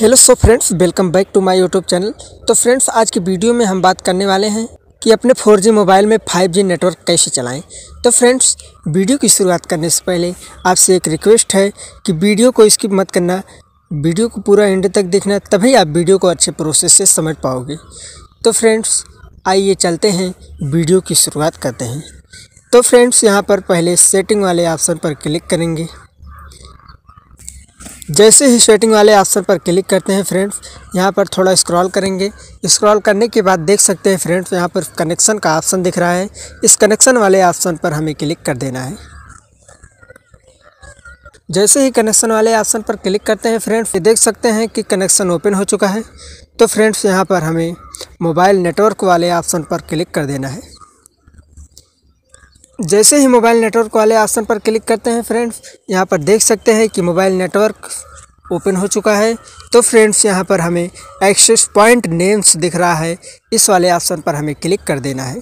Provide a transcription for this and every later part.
Hello so friends, welcome back to my YouTube channel. तो friends, आज की video में हम बात करने वाले हैं कि अपने 4G मोबाइल में 5G नेटवर्क कैसे चलाएं। तो फ्रेंड्स, वीडियो की शुरुआत करने से पहले आपसे एक रिक्वेस्ट है कि वीडियो को स्किप मत करना, वीडियो को पूरा एंड तक देखना, तभी आप वीडियो को अच्छे प्रोसेस से समझ पाओगे। तो फ्रेंड्स, आइए चलते हैं, वीडियो की शुरुआत करते हैं। तो फ्रेंड्स, यहाँ पर पहले सेटिंग वाले ऑप्शन पर क्लिक करेंगे। जैसे ही सेटिंग वाले ऑप्शन पर क्लिक करते हैं फ्रेंड्स, यहाँ पर थोड़ा स्क्रॉल करेंगे। स्क्रॉल करने के बाद देख सकते हैं फ्रेंड्स, यहाँ पर कनेक्शन का ऑप्शन दिख रहा है। इस कनेक्शन वाले ऑप्शन पर हमें क्लिक कर देना है। जैसे ही कनेक्शन वाले ऑप्शन पर क्लिक करते हैं फ्रेंड्स, देख सकते हैं कि कनेक्शन ओपन हो चुका है। तो फ्रेंड्स, यहाँ पर हमें मोबाइल नेटवर्क वाले ऑप्शन पर क्लिक कर देना है। जैसे ही मोबाइल नेटवर्क वाले ऑप्शन पर क्लिक करते हैं फ्रेंड्स, यहाँ पर देख सकते हैं कि मोबाइल नेटवर्क ओपन हो चुका है। तो फ्रेंड्स, यहाँ पर हमें एक्सेस पॉइंट नेम्स दिख रहा है, इस वाले ऑप्शन पर हमें क्लिक कर देना है।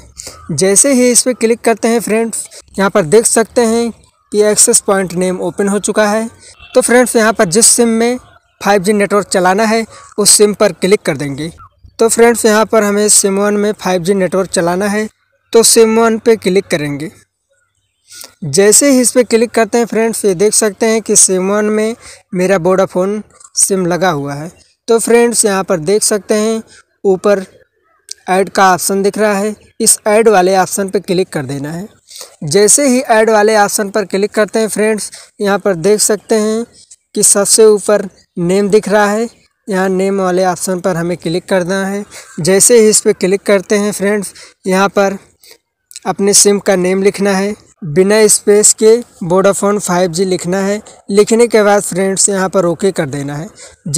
जैसे ही इस पर क्लिक करते हैं फ्रेंड्स, यहाँ पर देख सकते हैं कि एक्सेस पॉइंट नेम ओपन हो चुका है। तो फ्रेंड्स, यहाँ पर जिस सिम में 5G नेटवर्क चलाना है उस सिम पर क्लिक कर देंगे। तो फ्रेंड्स, यहाँ पर हमें सिम 1 में 5G नेटवर्क चलाना है, तो सिम 1 पर क्लिक करेंगे। जैसे ही इस पर क्लिक करते हैं फ्रेंड्स, ये देख सकते हैं कि सिम 1 में मेरा वोडाफोन सिम लगा हुआ है। तो फ्रेंड्स, यहाँ पर देख सकते हैं ऊपर ऐड का ऑप्शन दिख रहा है, इस ऐड वाले ऑप्शन पर क्लिक कर देना है। जैसे ही ऐड वाले ऑप्शन पर क्लिक करते हैं फ्रेंड्स, यहाँ पर देख सकते हैं कि सबसे ऊपर नेम दिख रहा है, यहाँ नेम वाले ऑप्शन पर हमें क्लिक करना है। जैसे ही इस पर क्लिक करते हैं फ्रेंड्स, यहाँ पर अपने सिम का नेम लिखना है, बिना स्पेस के वोडाफोन 5G लिखना है। लिखने के बाद फ्रेंड्स, यहाँ पर ओके कर देना है।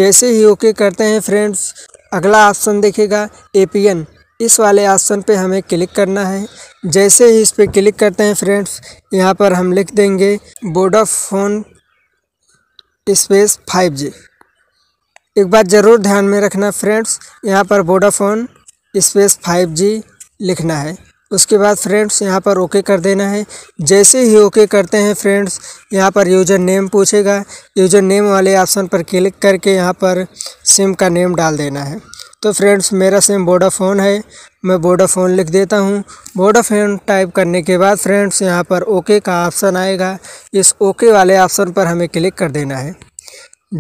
जैसे ही ओके करते हैं फ्रेंड्स, अगला ऑप्शन देखेगा APN, इस वाले ऑप्शन पे हमें क्लिक करना है। जैसे ही इस पर क्लिक करते हैं फ्रेंड्स, यहाँ पर हम लिख देंगे वोडाफोन स्पेस 5G। एक बात ज़रूर ध्यान में रखना फ्रेंड्स, यहाँ पर वोडाफोन स्पेस 5G लिखना है। उसके बाद फ्रेंड्स, यहाँ पर ओके कर देना है। जैसे ही ओके करते हैं फ्रेंड्स, यहाँ पर यूज़र नेम पूछेगा, यूज़र नेम वाले ऑप्शन पर क्लिक करके यहाँ पर सिम का नेम डाल देना है। तो फ्रेंड्स, मेरा सिम वोडाफोन है, मैं वोडाफोन लिख देता हूँ। वोडाफोन टाइप करने के बाद फ्रेंड्स, यहाँ पर ओके का ऑप्शन आएगा, इस ओके वाले ऑप्शन पर हमें क्लिक कर देना है।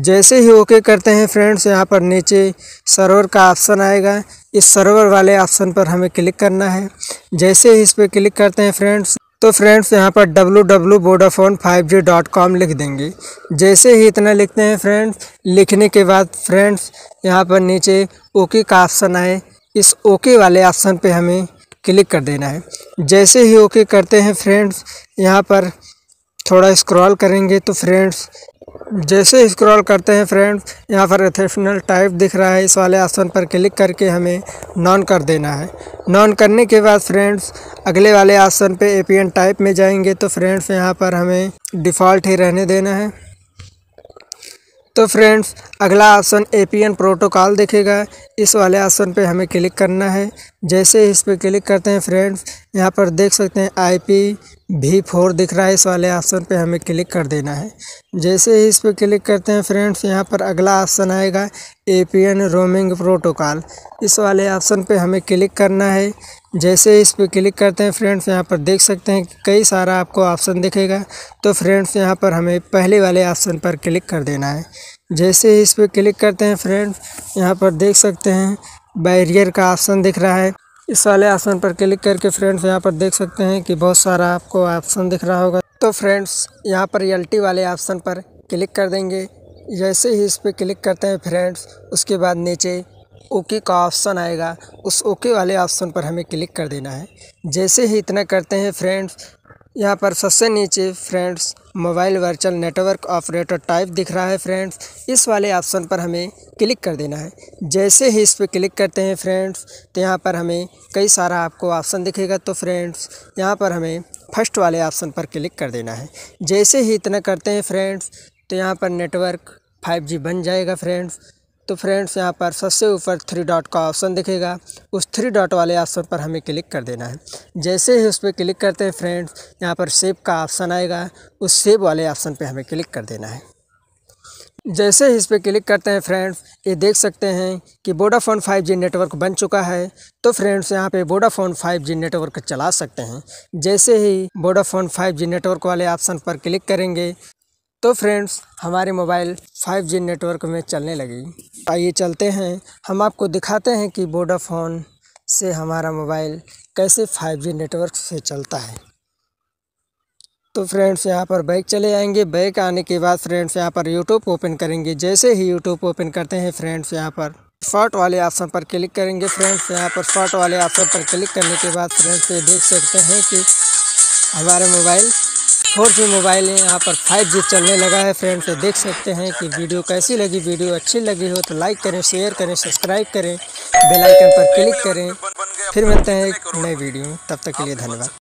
जैसे ही ओके करते हैं फ्रेंड्स, यहाँ पर नीचे सर्वर का ऑप्शन आएगा, इस सर्वर वाले ऑप्शन पर हमें क्लिक करना है। जैसे ही इस पर क्लिक करते हैं फ्रेंड्स, तो फ्रेंड्स, यहाँ पर www.vodafone5g.com लिख देंगे। जैसे ही इतना लिखते हैं फ्रेंड्स, लिखने के बाद फ्रेंड्स, यहाँ पर नीचे ओके का ऑप्शन आए, इस ओके वाले ऑप्शन पर हमें क्लिक कर देना है। जैसे ही ओके करते हैं फ्रेंड्स, यहाँ पर थोड़ा स्क्रॉल करेंगे। तो फ्रेंड्स, जैसे स्क्रॉल करते हैं फ्रेंड्स, यहाँ पर एक्सेप्शनल टाइप दिख रहा है, इस वाले ऑप्शन पर क्लिक करके हमें नॉन कर देना है। नॉन करने के बाद फ्रेंड्स, अगले वाले ऑप्शन पे APN टाइप में जाएंगे। तो फ्रेंड्स, यहाँ पर हमें डिफ़ॉल्ट ही रहने देना है। तो फ्रेंड्स, अगला ऑप्शन APN प्रोटोकॉल दिखेगा, इस वाले ऑप्शन पे हमें क्लिक करना है। जैसे इस पर क्लिक करते हैं फ्रेंड्स, यहाँ पर देख सकते हैं IPv4 दिख रहा है, इस वाले ऑप्शन पे हमें क्लिक कर देना है। जैसे ही इस पर क्लिक करते हैं फ्रेंड्स, यहाँ पर अगला ऑप्शन आएगा APN रोमिंग प्रोटोकॉल, इस वाले ऑप्शन पे हमें क्लिक करना है। जैसे इस पर क्लिक करते हैं फ्रेंड्स, यहाँ पर देख सकते हैं कई सारा आपको ऑप्शन दिखेगा। तो फ्रेंड्स, यहाँ पर हमें पहले वाले ऑप्शन पर क्लिक कर देना है। जैसे ही इस पर क्लिक करते हैं फ्रेंड्स, यहाँ पर देख सकते हैं बैरियर का ऑप्शन दिख रहा है, इस वाले ऑप्शन पर क्लिक करके फ्रेंड्स, यहाँ पर देख सकते हैं कि बहुत सारा आपको ऑप्शन दिख रहा होगा। तो फ्रेंड्स, यहाँ पर रियल्टी वाले ऑप्शन पर क्लिक कर देंगे। जैसे ही इस पर क्लिक करते हैं फ्रेंड्स, उसके बाद नीचे ओके का ऑप्शन आएगा, उस ओके वाले ऑप्शन पर हमें क्लिक कर देना है। जैसे ही इतना करते हैं फ्रेंड्स, यहाँ पर सबसे नीचे friends mobile virtual network operator type दिख रहा है फ्रेंड्स, इस वाले ऑप्शन पर हमें क्लिक कर देना है। जैसे ही इस पर क्लिक करते हैं फ्रेंड्स, तो यहाँ पर हमें कई सारा आपको ऑप्शन दिखेगा। तो फ्रेंड्स, यहाँ पर हमें फर्स्ट वाले ऑप्शन पर क्लिक कर देना है। जैसे ही इतना करते हैं फ्रेंड्स, तो यहाँ पर नेटवर्क 5G बन जाएगा फ्रेंड्स। तो फ्रेंड्स, यहाँ पर सबसे ऊपर 3 डॉट का ऑप्शन दिखेगा, उस 3 डॉट वाले ऑप्शन पर हमें क्लिक कर देना है। जैसे ही उस पर क्लिक करते हैं फ्रेंड्स, यहाँ पर सेव का ऑप्शन आएगा, उस सेव वाले ऑप्शन पर हमें क्लिक कर देना है। जैसे ही इस पर क्लिक करते हैं फ्रेंड्स, ये देख सकते हैं कि वोडाफोन 5G नेटवर्क बन चुका है। तो फ्रेंड्स यहाँ पे वोडाफोन 5G नेटवर्क चला सकते हैं। जैसे ही वोडाफोन 5G नेटवर्क वाले ऑप्शन पर क्लिक करेंगे तो फ्रेंड्स हमारे मोबाइल 5G नेटवर्क में चलने लगेगी। आइए चलते हैं, हम आपको दिखाते हैं कि वोडाफोन से हमारा मोबाइल कैसे 5G नेटवर्क से चलता है। तो फ्रेंड्स यहाँ पर बैक चले आएंगे। बैक आने के बाद फ्रेंड्स यहाँ पर यूट्यूब ओपन करेंगे। जैसे ही यूट्यूब ओपन करते हैं फ्रेंड्स यहाँ पर शॉर्ट वाले ऑप्शन पर क्लिक करेंगे। फ्रेंड्स यहाँ पर शॉर्ट वाले ऑप्शन पर क्लिक करने के बाद फ्रेंड्स ये देख सकते हैं कि हमारा मोबाइल 4G मोबाइल है, यहाँ पर 5G चलने लगा है। फ्रेंड्स ये देख सकते हैं कि वीडियो कैसी लगी। वीडियो अच्छी लगी हो तो लाइक करें, शेयर करें, सब्सक्राइब करें, बेल आइकन पर क्लिक करें। फिर मिलते हैं एक नए वीडियो में, तब तक के लिए धन्यवाद।